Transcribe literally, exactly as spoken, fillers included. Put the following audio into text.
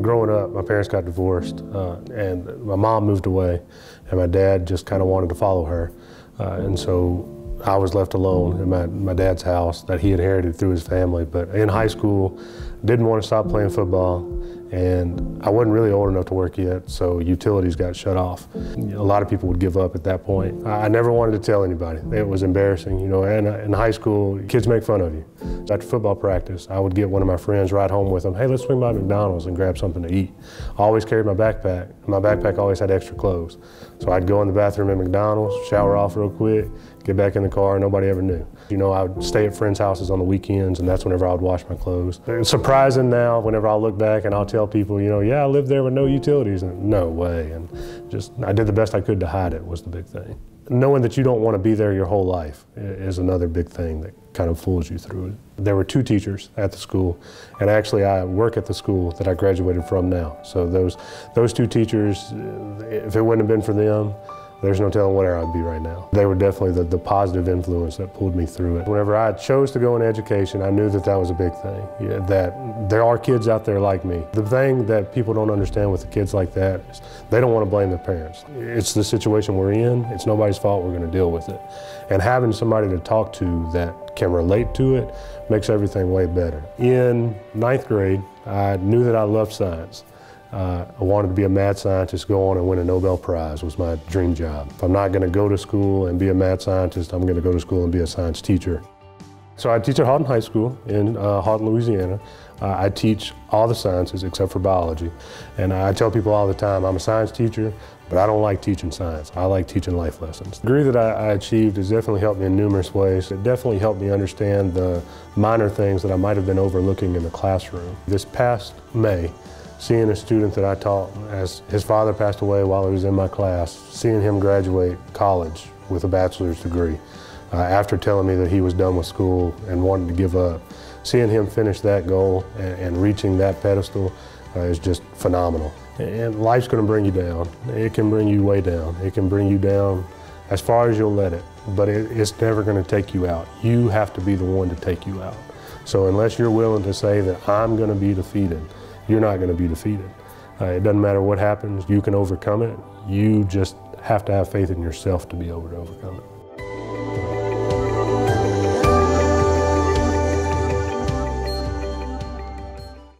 growing up, my parents got divorced, uh, and my mom moved away, and my dad just kind of wanted to follow her. Uh, and so I was left alone in my, my dad's house that he inherited through his family. But in high school, didn't want to stop playing football, and I wasn't really old enough to work yet, so utilities got shut off. A lot of people would give up at that point. I never wanted to tell anybody. It was embarrassing, you know, and in high school, kids make fun of you. So after football practice, I would get one of my friends, ride home with them, hey, let's swing by McDonald's and grab something to eat. I always carried my backpack. My backpack always had extra clothes. So I'd go in the bathroom at McDonald's, shower off real quick, get back in the car, nobody ever knew. You know, I would stay at friends' houses on the weekends, and that's whenever I would wash my clothes. It's surprising now, whenever I'll look back and I'll tell people, you know, yeah, I lived there with no utilities, and no way. And just, I did the best I could to hide it was the big thing. Knowing that you don't want to be there your whole life is another big thing that kind of fools you through it. There were two teachers at the school, and actually I work at the school that I graduated from now. So those, those two teachers, if it wouldn't have been for them, there's no telling where I'd be right now. They were definitely the, the positive influence that pulled me through it. Whenever I chose to go in education, I knew that that was a big thing, yeah, that there are kids out there like me. The thing that people don't understand with the kids like that is they don't want to blame their parents. It's the situation we're in. It's nobody's fault. We're going to deal with it. And having somebody to talk to that can relate to it makes everything way better. In ninth grade, I knew that I loved science. Uh, I wanted to be a mad scientist, go on and win a Nobel Prize was my dream job. If I'm not going to go to school and be a mad scientist, I'm going to go to school and be a science teacher. So I teach at Houghton High School in uh, Houghton, Louisiana. Uh, I teach all the sciences except for biology. And I tell people all the time, I'm a science teacher, but I don't like teaching science. I like teaching life lessons. The degree that I, I achieved has definitely helped me in numerous ways. It definitely helped me understand the minor things that I might have been overlooking in the classroom. This past May, seeing a student that I taught, as his father passed away while he was in my class, seeing him graduate college with a bachelor's degree, uh, after telling me that he was done with school and wanted to give up, seeing him finish that goal and, and reaching that pedestal uh, is just phenomenal. And life's gonna bring you down. It can bring you way down. It can bring you down as far as you'll let it, but it, it's never gonna take you out. You have to be the one to take you out. So unless you're willing to say that I'm gonna be defeated, you're not going to be defeated. Uh, it doesn't matter what happens, you can overcome it. You just have to have faith in yourself to be able to overcome it.